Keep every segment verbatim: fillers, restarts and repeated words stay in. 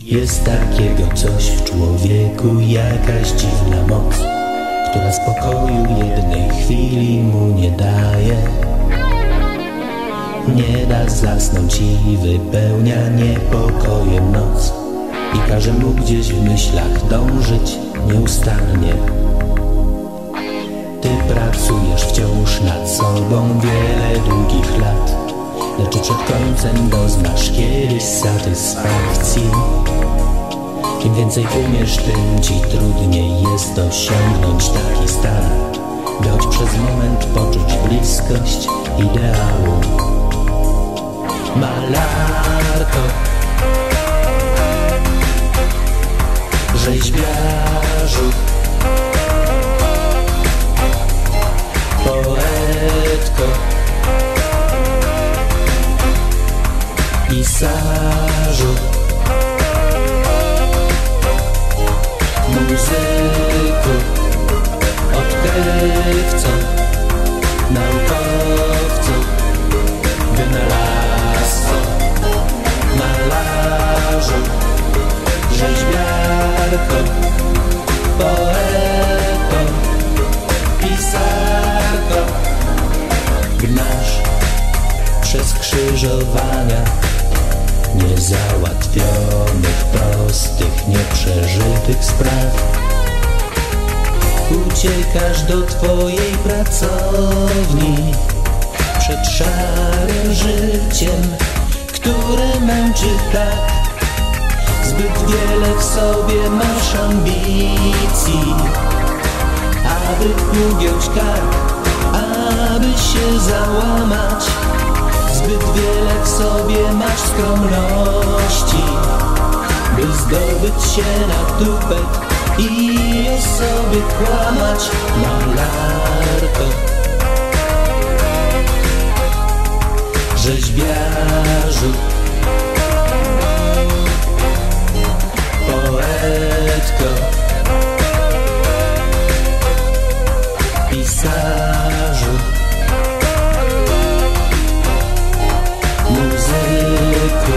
Jest takiego coś w człowieku, jakaś dziwna moc, która spokoju jednej chwili mu nie daje. Nie da zasnąć i wypełnia niepokojem noc i każe mu gdzieś w myślach dążyć nieustannie. Ty pracujesz wciąż nad sobą wiele długich lat, lecz przed końcem doznasz kiedyś satysfakcji. Im więcej umiesz, tym ci trudniej jest osiągnąć taki stan, by choć przez moment poczuć bliskość ideału. Malarko, rzeźbiarzu, poetko, pisarzu, muzyku, odkrywco, naukowcu, wynalazco, malarzu, rzeźbiarko, poeto, pisarko. Gnasz przez krzyżowania niezałatwionych, prostych, nieprzeżytych spraw. Uciekasz do twojej pracowni przed szarym życiem, które męczy tak. Zbyt wiele w sobie masz ambicji, aby ugiąć kark, aby się załamać. Zbyt wiele w sobie masz skromności, by zdobyć się na dupek i o sobie kłamać. Malarko, rzeźbiarzu, poetko, pisarzu, muzyku,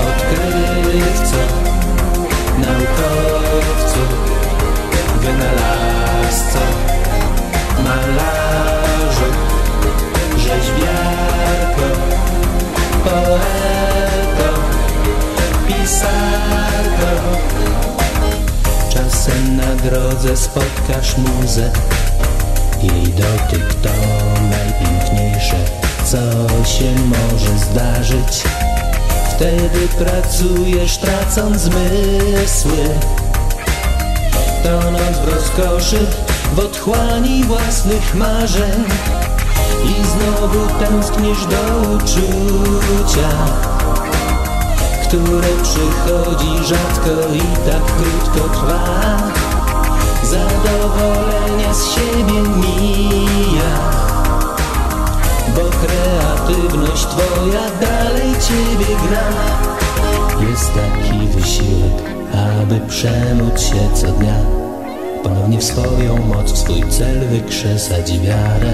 odkrywco, naukowcu, wynalazco, malarzu, rzeźbiarko, poeto, pisarko. Czasem na drodze spotkasz muzę, jej dotyk to najpiękniejsze, co się może zdarzyć. Wtedy pracujesz, tracąc zmysły, tonąc w rozkoszy, w otchłani własnych marzeń. I znowu tęsknisz do uczucia, które przychodzi rzadko i tak krótko trwa. Zadowolenie z siebie mija, bo kreatywność twoja dalej ciebie gra. Jest taki wysiłek, aby przemóc się co dnia, ponownie w swoją moc, w swój cel wykrzesać wiarę.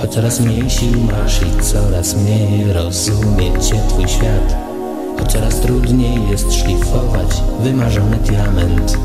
Choć coraz mniej sił masz i coraz mniej rozumie cię twój świat, choć coraz trudniej jest szlifować wymarzony diament.